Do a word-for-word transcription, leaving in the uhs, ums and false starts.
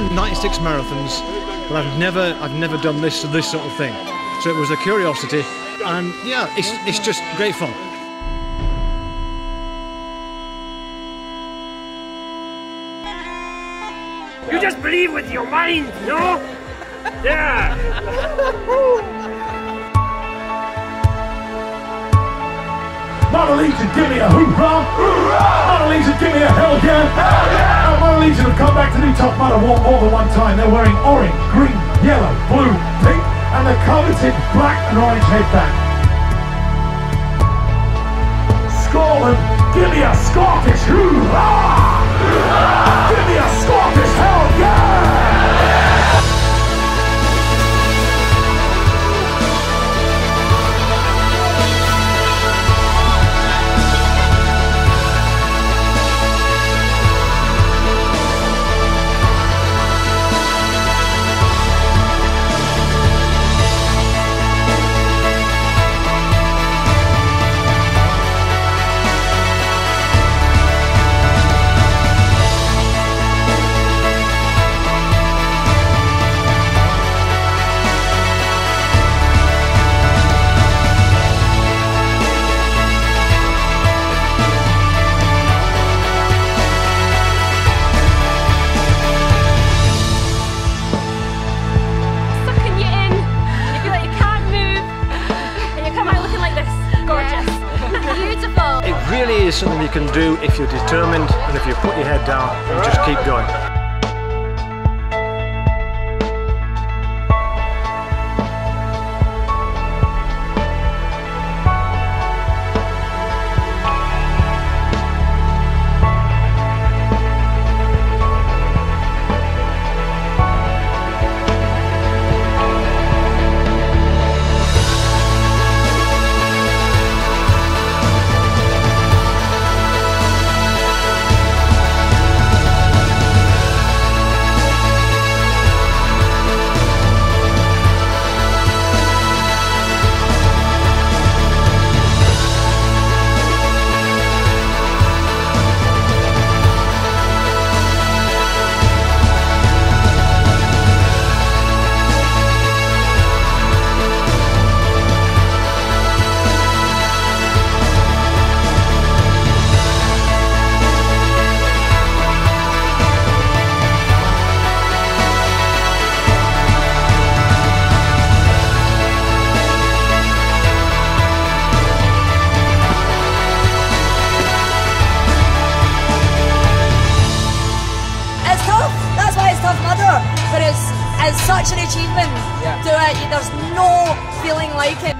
run ninety-six marathons, but I've never, I've never done this, this sort of thing. So it was a curiosity, and yeah, it's, it's just great fun. You just believe with your mind, no? Yeah! Mudder Nation, give me a hoorah! Hoorah! Mudder Nation, give me a hell yeah! Hell yeah! And Mudder Nation have come back to do Tough Mudder War more than one time. They're wearing orange, green, yellow, blue, pink, and the coveted black and orange headband. Scotland, give me a Scottish hoorah! Give me a Scottish hell yeah! Really is something you can do if you're determined and if you put your head down and just keep going. It's such an achievement. Yeah. Do it. There's no feeling like it.